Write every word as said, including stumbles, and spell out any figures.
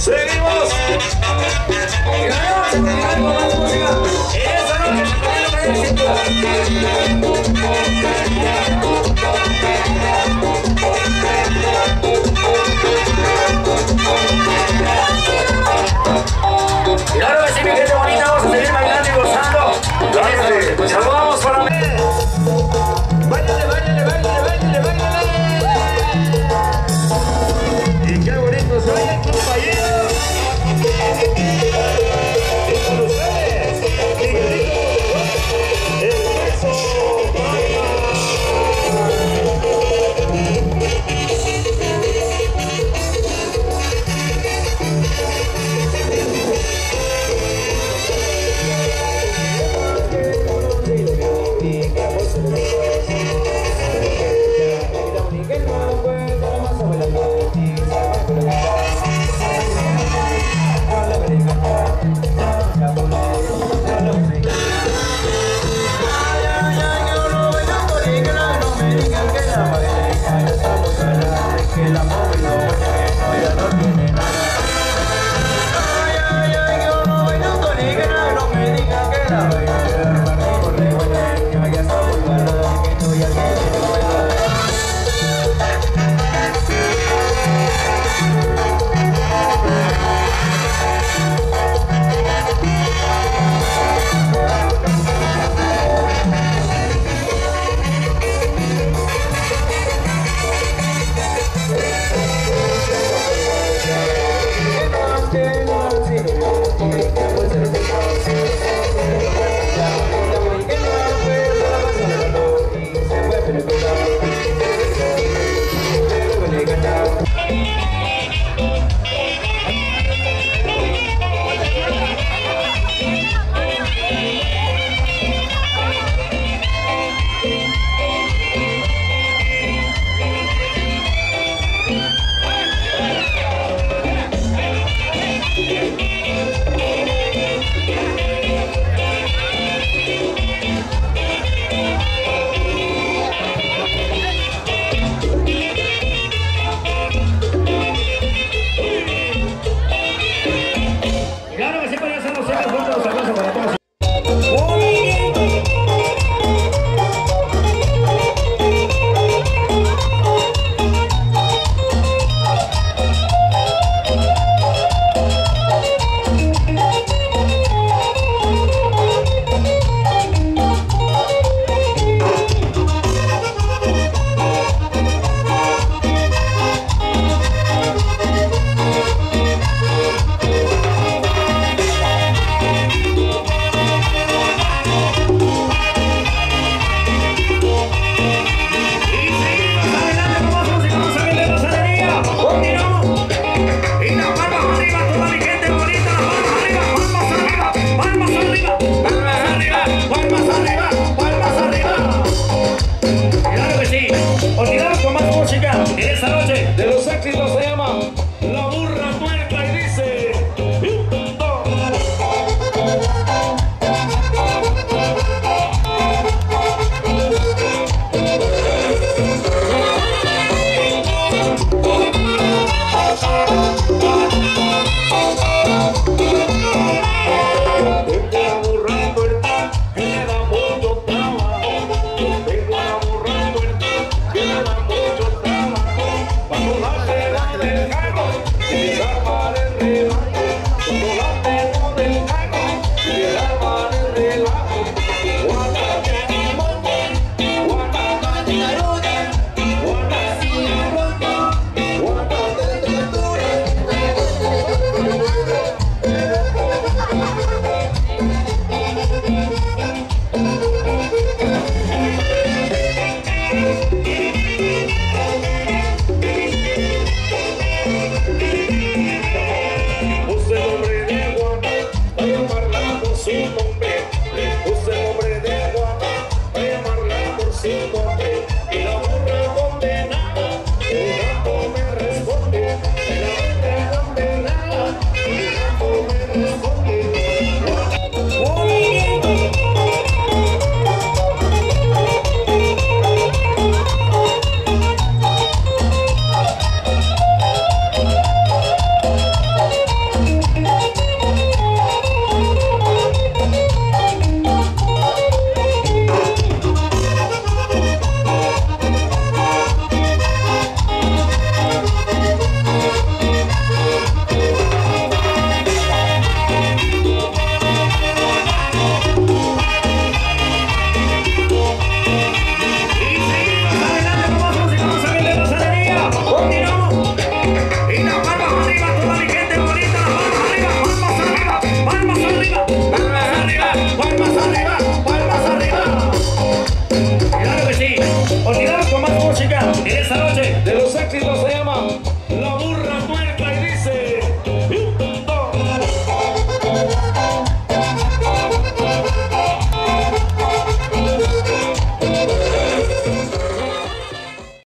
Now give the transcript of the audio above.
Seguimos. Y ahora vamos a terminar con más música. Esa noche,